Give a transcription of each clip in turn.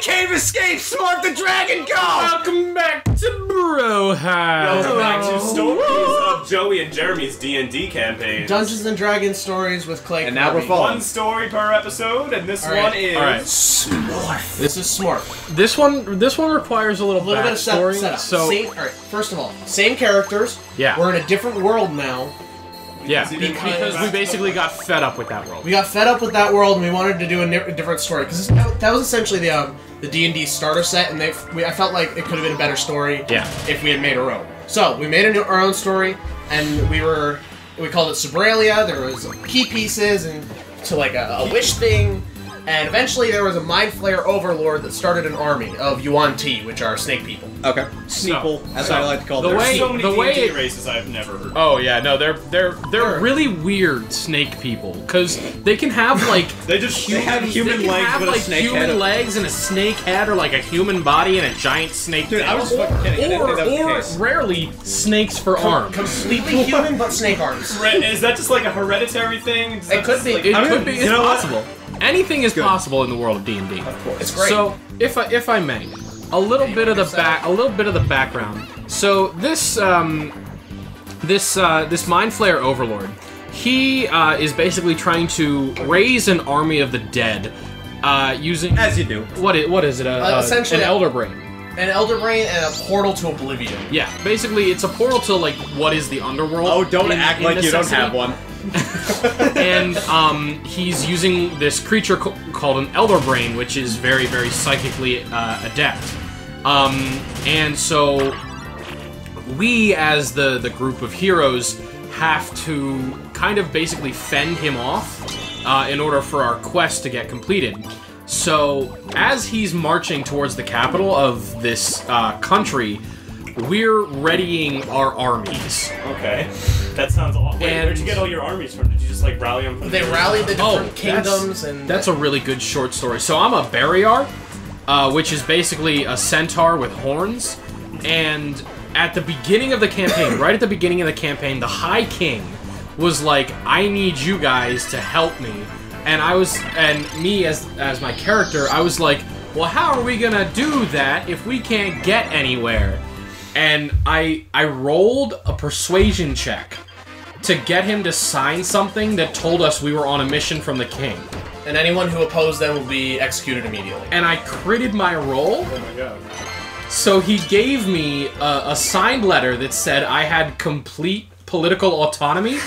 can't escape, Smorf the Dragon Go! Welcome back to Brohive! Welcome back to stories of Joey and Jeremy's D&D campaign. Dungeons and Dragons stories with Clay. And now we're following. One story per episode, and this one is Smorf. This is Smorf. This one requires a little bit of setup. Alright, first of all, same characters. Yeah. We're in a different world now. Yeah, because we basically got fed up with that world. We got fed up with that world, and we wanted to do a different story. Because that was essentially the D&D starter set, and I felt like it could have been a better story if we had made our own. So we made our own story, and we called it Sabralia. There was key pieces and to like a wish thing, and eventually there was a Mind Flayer overlord that started an army of Yuan Ti, which are snake people. Okay. Sneeple, as I like to call them. There's so many D&D races I've never heard of. Oh yeah, no, they're really weird snake people, because they can have like human legs and a snake head, or like a human body and a giant snake head. I was fucking kidding. Or rarely snakes for arms. Completely human but snake arms. Is that just like a hereditary thing? It could be. It could be. It's possible. Anything is possible in the world of D&D. Of course. It's great. So if I may. A little bit of the background. So this Mind Flayer overlord, he is basically trying to raise an army of the dead, using essentially an Elder Brain. An Elder Brain and a portal to oblivion. Yeah, basically it's a portal to like what is the underworld. Oh, don't act like you don't have one. And he's using this creature called an Elder Brain, which is very, very psychically adept. And so we, as the group of heroes, have to kind of basically fend him off in order for our quest to get completed. So as he's marching towards the capital of this country, we're readying our armies. Okay. That sounds awful. Wait, where'd you get all your armies from? Did you just like rally them from the rallied the different kingdoms and that's a really good short story. So I'm a Bahriar, which is basically a centaur with horns, and at the beginning of the campaign, the High King was like, I need you guys to help me. And me as my character, I was like, well, how are we gonna do that if we can't get anywhere? And I rolled a persuasion check to get him to sign something that told us we were on a mission from the king. And anyone who opposed them will be executed immediately. And I critted my roll. Oh my god. So he gave me a signed letter that said I had complete political autonomy.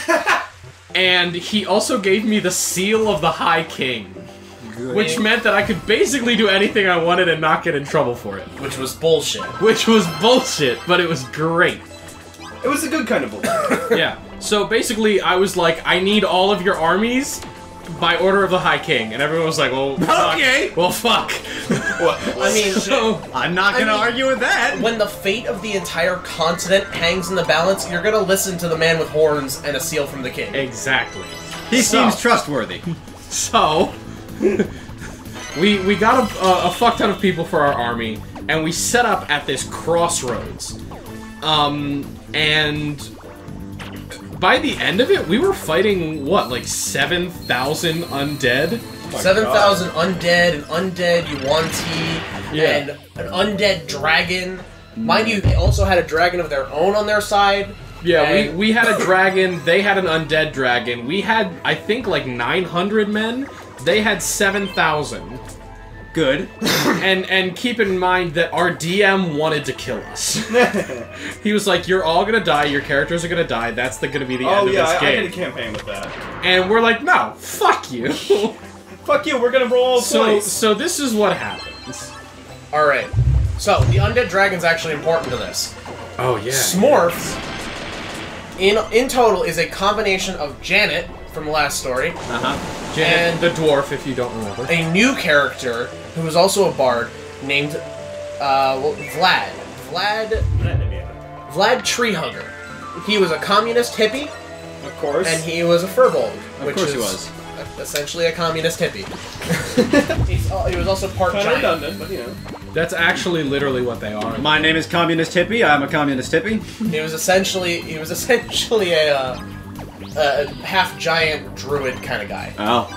And he also gave me the seal of the High King. Good. Which meant that I could basically do anything I wanted and not get in trouble for it. Which was bullshit. Which was bullshit, but it was great. It was a good kind of bullshit. Yeah. So basically, I was like, I need all of your armies by order of the High King. And everyone was like, well, fuck. Okay. Well, fuck. Well, I mean, so, I'm not going to argue with that. When the fate of the entire continent hangs in the balance, you're going to listen to the man with horns and a seal from the king. Exactly. He seems trustworthy. So... we got a fuck ton of people for our army, and we set up at this crossroads. And by the end of it, we were fighting, what, like 7,000 undead? 7,000 undead, an undead Yuan Ti, and an undead dragon. Mind you, they also had a dragon of their own on their side. Yeah, we had a dragon, they had an undead dragon. We had, I think, like 900 men. They had 7,000. Good. And keep in mind that our DM wanted to kill us. He was like, you're all gonna die, your characters are gonna die, that's gonna be the end of this game. Oh yeah, I did a campaign with that. And we're like, no, fuck you. Fuck you, we're gonna roll twice. So this is what happens. Alright. So, the undead dragon's actually important to this. Oh yeah. Smorf, in total, is a combination of Janet, from the last story. Uh-huh. And the dwarf, if you don't remember. A new character, who is also a bard, named, Vlad Treehunger. He was a communist hippie. Of course. And he was a firbolg. Of course he was. Essentially a communist hippie. He was also part giant. Kind of redundant, but you know. That's actually literally what they are. My name is Communist Hippie, I'm a communist hippie. He was essentially a half-giant druid kind of guy. Oh.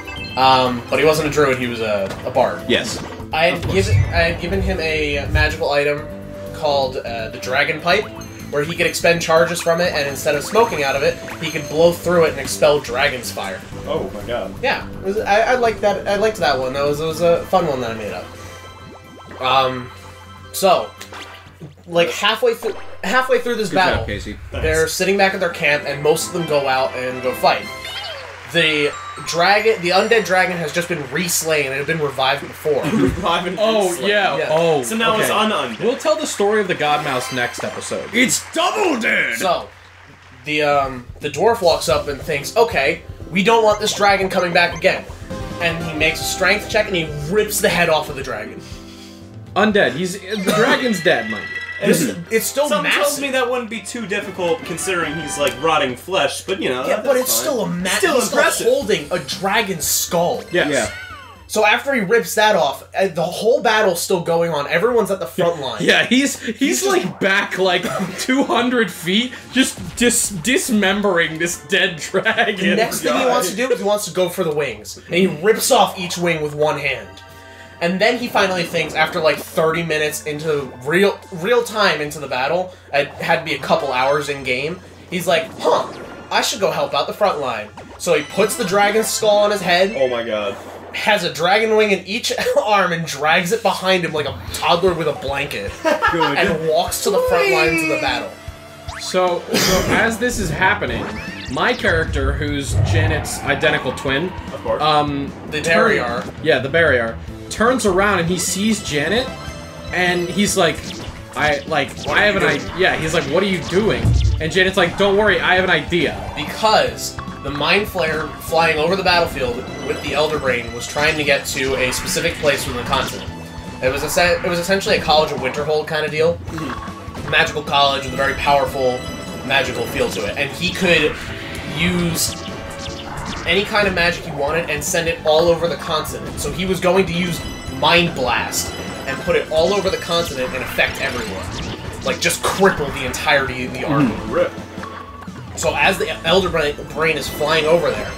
But he wasn't a druid, he was a bard. Yes. I had given him a magical item called the dragon pipe, where he could expend charges from it, and instead of smoking out of it, he could blow through it and expel dragon's fire. Oh my god! Yeah, it was, I liked that. I liked that one. That was a fun one that I made up. So, like halfway through this battle, they're sitting back at their camp, and most of them go out and go fight. The dragon, the undead dragon, has just been re-slain and it had been revived before. So now it's undead. We'll tell the story of the Godmouse next episode. It's double dead. So, the dwarf walks up and thinks, okay, we don't want this dragon coming back again, and he makes a strength check and he rips the head off of the dragon. Undead. The dragon's dead, mind you. It's still massive. Something tells me that wouldn't be too difficult considering he's like rotting flesh, but you know. Yeah, but it's still a massive. Still impressive. Holding a dragon's skull. Yes. Yeah. So after he rips that off, the whole battle's still going on. Everyone's at the front line. Yeah, he's just, like back like 200 feet, just dismembering this dead dragon. The next thing he wants to do is he wants to go for the wings, and he rips off each wing with one hand. And then he finally thinks, after like 30 minutes into real time into the battle, it had to be a couple hours in game, he's like, huh, I should go help out the front line. So he puts the dragon's skull on his head. Oh my god. Has a dragon wing in each arm and drags it behind him like a toddler with a blanket. Good. And walks to the front lines of the battle. So as this is happening, my character, who's Janet's identical twin, of course, the Bahriar. Yeah, the Bahriar. Turns around and he sees Janet, and he's like, I have an idea. Yeah, he's like, what are you doing? And Janet's like, don't worry, I have an idea. Because the Mind Flayer flying over the battlefield with the Elder Brain was trying to get to a specific place within the continent. It was essentially a College of Winterhold kind of deal. Mm-hmm. Magical college with a very powerful magical feel to it. And he could use any kind of magic he wanted and send it all over the continent. So he was going to use Mind Blast and put it all over the continent and affect everyone. Like, just cripple the entirety of the army. Mm. So as the Elder Brain is flying over there,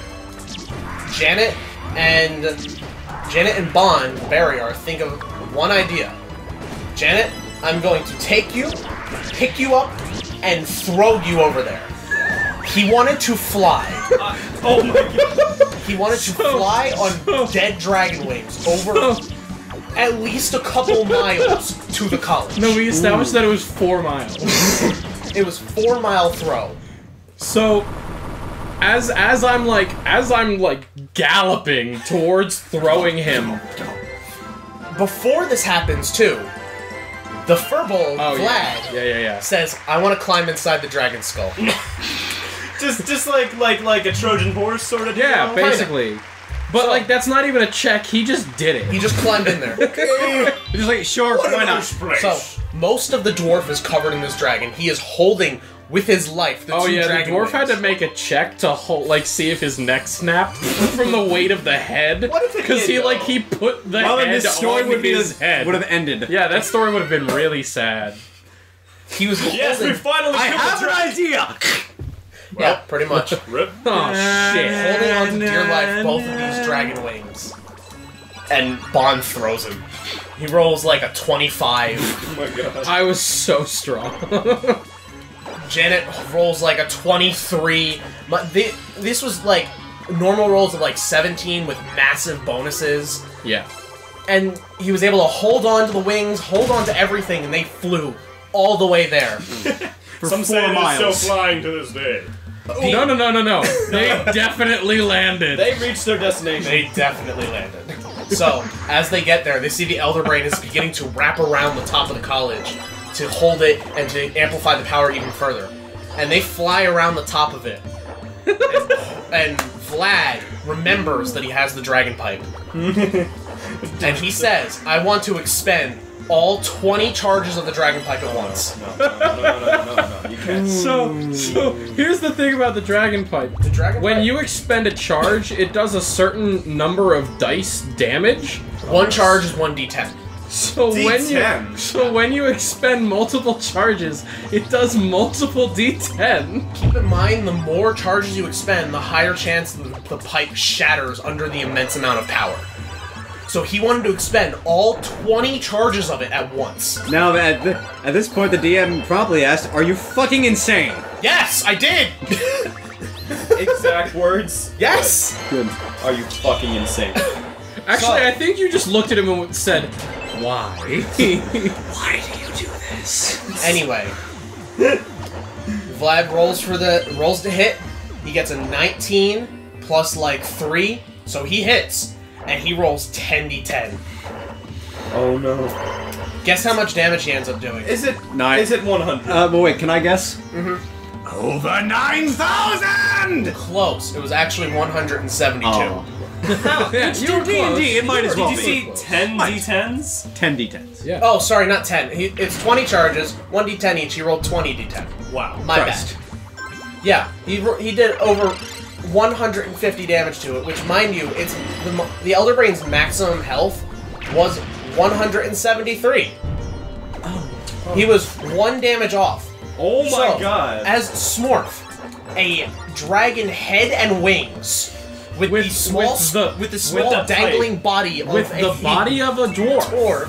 Janet and Bond, Bahriar, think of one idea. Janet, I'm going to take you, pick you up, and throw you over there. He wanted to fly. Oh my god. He wanted to fly on dead dragon wings over at least a couple miles to the college. No, we established that it was 4 miles. It was 4 mile throw. So, as I'm like galloping towards throwing him. Before this happens too, the firbolg, Vlad, says, I want to climb inside the dragon skull. Just like a Trojan horse sort of deal. Yeah, basically. Kinda. But so, like, that's not even a check. He just did it. He just climbed in there. He's like, sure, why not? So most of the dwarf is covered in this dragon. He is holding with his life. The dwarf had to make a check to hold, like, see if his neck snapped from the weight of the head. What if it did? Because he put the head on his head. Would have ended. Yeah, that story would have been really sad. He was. Yes, we finally. I have an idea. Well, yeah, pretty much. Rip. Oh, shit. Holding on to dear life, both of these dragon wings. And Bond throws him. He rolls like a 25. Oh my god. I was so strong. Janet rolls like a 23. This was like normal rolls of like 17 with massive bonuses. Yeah. And he was able to hold on to the wings, hold on to everything, and they flew all the way there. For some 4 miles. Some say it is still flying to this day. No. They definitely landed. They reached their destination. They definitely landed. So, as they get there, they see the Elder Brain is beginning to wrap around the top of the college to hold it and to amplify the power even further. And they fly around the top of it. And Vlad remembers that he has the dragon pipe. And he says, I want to expend all 20 charges of the dragon pipe at once. No, you can't. So here's the thing about the dragon pipe. When you expend a charge, it does a certain number of dice damage. One charge is 1d10. So when you expend multiple charges, it does multiple d10. Keep in mind, the more charges you expend, the higher chance the pipe shatters under the immense amount of power. So he wanted to expend all 20 charges of it at once. Now, at this point, the DM probably asked, are you fucking insane? Yes, I did! Exact words? Yes! Good. Are you fucking insane? Actually, I think you just looked at him and said, why? Why do you do this? Anyway. Vlad rolls to hit. He gets a 19 plus like 3, so he hits, and he rolls 10d10. Oh no. Guess how much damage he ends up doing. Is it 9? Is it 100? But wait, can I guess? Mm-hmm. Over 9,000! Close. It was actually 172. Oh. Oh, yeah, you were D&D, it might as well be. Did you see 10 D10s? 10 D10s. Yeah. Oh, sorry, not 10. It's 20 charges, 1 D10 each. He rolled 20 D10. Wow. My bad. Yeah, he did over 150 damage to it, which, mind you, it's the Elder Brain's maximum health was 173. Oh. He was 1 damage off. Oh my god. As Smorf, a dragon head and wings. With the small dangling body of a dwarf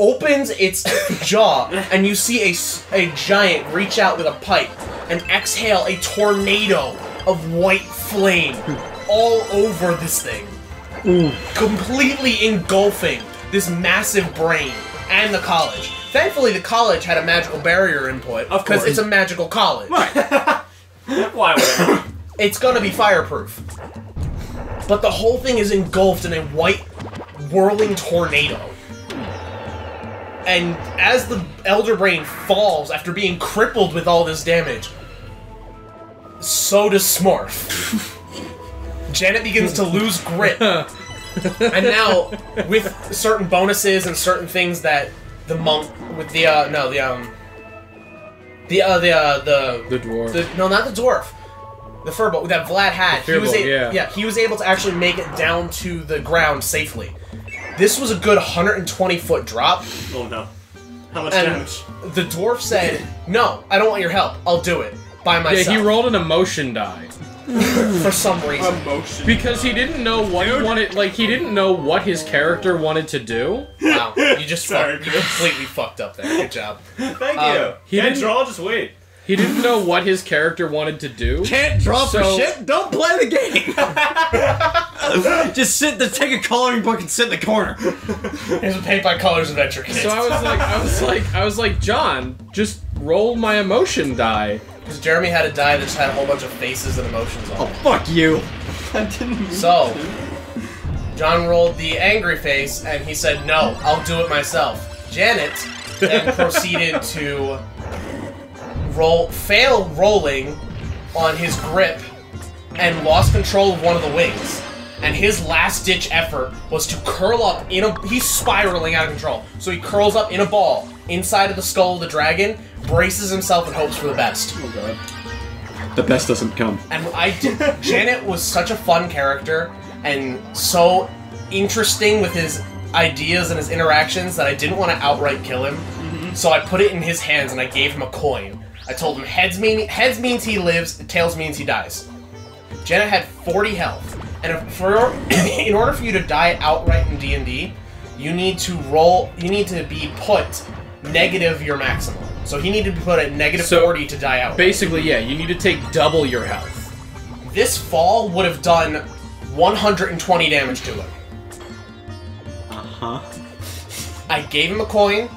opens its jaw, and you see a giant reach out with a pipe and exhale a tornado of white flame all over this thing, completely engulfing this massive brain and the college. Thankfully, the college had a magical barrier input because it's a magical college. Right. Why would it? It's gonna be fireproof. But the whole thing is engulfed in a white, whirling tornado. And as the Elder Brain falls after being crippled with all this damage, so does Smorf. Janet begins to lose grip. And now, with certain bonuses and certain things that the monk, with the, no, the dwarf. No, not the dwarf. The firbolg that Vlad had, he was able to actually make it down to the ground safely. This was a good 120-foot drop. Oh no! How much damage? The dwarf said, "No, I don't want your help. I'll do it by myself." Yeah, he rolled an emotion die for some reason. Emotion because he didn't know what he wanted. Like he didn't know what his character wanted to do. Wow! You just you completely fucked up there. Good job. Thank you. He didn't draw. Just wait. He didn't know what his character wanted to do. Can't draw for shit? Don't play the game! Just take a coloring book and sit in the corner. Here's a paint by colors adventure kit. So I was like, John, just roll my emotion die. Because Jeremy had a die that just had a whole bunch of faces and emotions on it. Oh, fuck you! I didn't mean to. John rolled the angry face, and he said, no, I'll do it myself. Janet then proceeded to... fail rolling on his grip and lost control of one of the wings. And his last ditch effort was to curl up in a... He's spiraling out of control. So he curls up in a ball inside of the skull of the dragon, braces himself and hopes for the best. Oh god. The best doesn't come. And Janet was such a fun character and so interesting with his ideas and his interactions that I didn't want to outright kill him. Mm-hmm. So I put it in his hands and I gave him a coin. I told him heads means he lives, tails means he dies. Janet had 40 health, and in order for you to die outright in D&D, you need to be put negative your maximum. So he needed to be put at negative 40 to die outright. Basically, yeah, you need to take double your health. This fall would have done 120 damage to him. Uh-huh. I gave him a coin.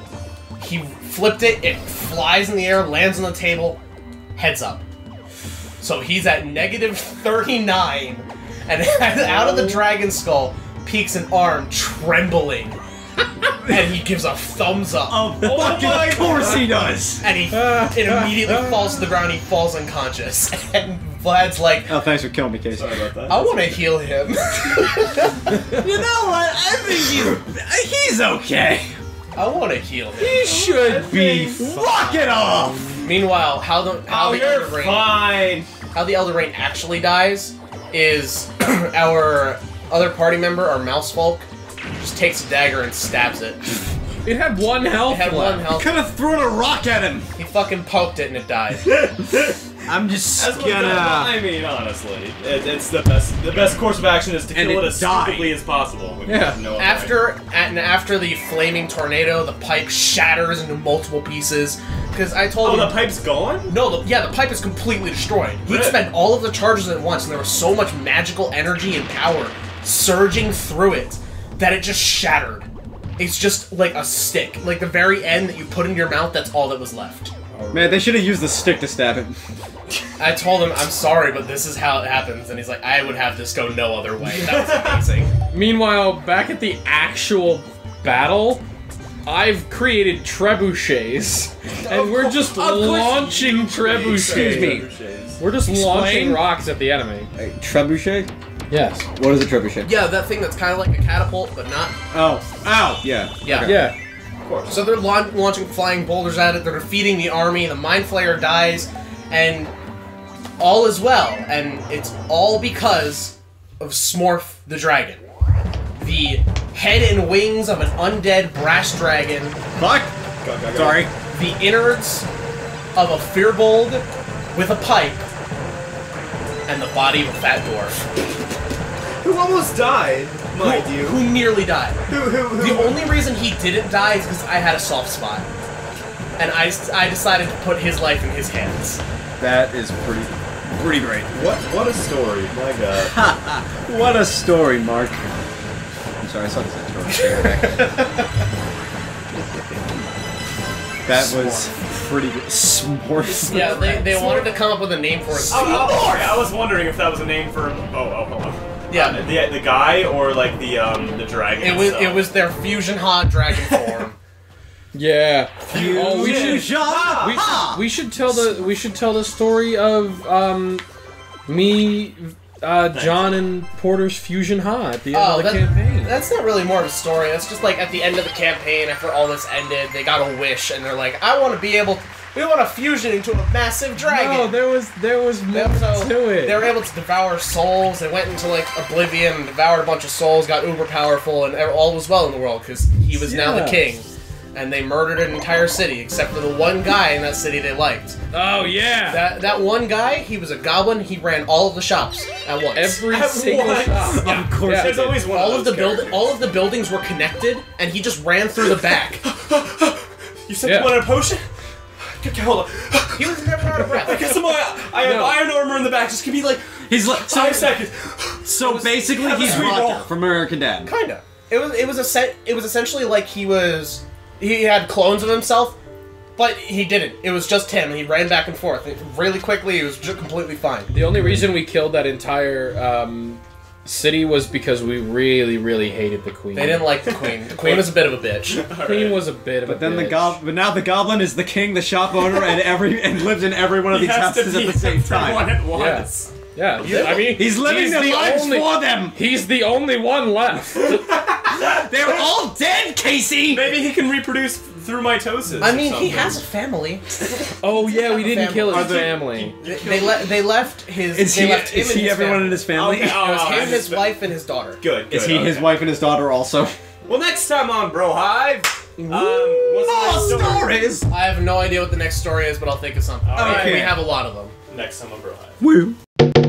He flipped it, it flies in the air, lands on the table, heads up. So he's at negative 39, and out of the dragon skull peeks an arm, trembling. And he gives a thumbs up. Of course he does! And it immediately falls to the ground, he falls unconscious. And Vlad's like... Oh, thanks for killing me, Casey. Sorry about that. I want to heal him. You know what? I think he's okay. I want to heal him. He should be fucking off! Meanwhile, how the Elder Brain actually dies is our other party member, our Mousefolk, just takes a dagger and stabs it. It had 1 health. It had 1 health. Could have thrown a rock at him. He fucking poked it and it died. I'm just I mean, honestly, it's the best. The best course of action is to kill it as stupidly as possible. Yeah. No after the flaming tornado, the pipe shatters into multiple pieces. Because I told him, the pipe's gone? No, yeah, the pipe is completely destroyed. He'd spent all of the charges at once, and there was so much magical energy and power surging through it that it just shattered. It's just like a stick, like the very end that you put in your mouth. That's all that was left. Man, they should have used the stick to stab him. I told him, I'm sorry, but this is how it happens. And he's like, I would have this go no other way. That was amazing. Meanwhile, back at the actual battle, I've created trebuchets. And we're just launching trebuchets. Excuse me. We're just launching rocks at the enemy. Hey, trebuchet? Yes. What is a trebuchet? Yeah, that thing that's kind of like a catapult, but not. Oh. Ow. Yeah. Yeah. Okay. Yeah. Of course. So they're launching flying boulders at it, they're defeating the army, the Mind Flayer dies, and all is well. And it's all because of Smorf the dragon. The head and wings of an undead brash dragon. Fuck! Go. Sorry. The innards of a firbolg with a pipe. And the body of a fat dwarf. Who almost died, mind you. Who nearly died. The only reason he didn't die is because I had a soft spot. And I decided to put his life in his hands. That is pretty great. What a story, my god. What a story, Mark. I'm sorry, I saw this intro. That was pretty good. Smorf. Yeah, they wanted to come up with a name for it. I was wondering if that was a name for... hold on. Yeah, the guy or like the dragon. It was their fusion hot dragon form. Yeah. We should tell the story of me, John, and Porter's fusion hot at the end of the campaign. That's not really more of a story. That's just like at the end of the campaign, after all this ended, they got a wish and they're like, I want to be able to... We want to fusion into a massive dragon. No, there was more to it. They were able to devour souls. They went into like oblivion, devoured a bunch of souls, got uber powerful, and all was well in the world because he was now the king. And they murdered an entire city except for the one guy in that city they liked. Oh yeah. That one guy, he was a goblin. He ran all of the shops at once. Every single shop. Yeah. Of course. Yeah. There's always one. All of the buildings were connected, and he just ran through the back. You said you wanted a potion? Okay, hold on. He was never out of breath. I guess I have iron armor in the back. Just give me like 5 seconds. So basically, he's Vodka from American Dad. Kinda. It was essentially like he had clones of himself, but he didn't. It was just him. He ran back and forth really quickly. He was just completely fine. The only reason we killed that entire city was because we really, really hated the queen. They didn't like the queen. The queen was a bit of a bitch. But now the goblin is the king, the shop owner, and lives in every one of these houses at the same time. Yeah. I mean, he's living their lives for them. He's the only one left. They're all dead, Casey. Maybe he can reproduce through mitosis. I mean, he has a family. Oh yeah, we didn't kill his family. They left his. Is he everyone in his family? It was him, his wife, and his daughter. Good. Is he his wife and his daughter also? Well, next time on Brohive. What's the next stories? I have no idea what the next story is, but I'll think of something. All right, we have a lot of them. Next time on Brohive. Woo.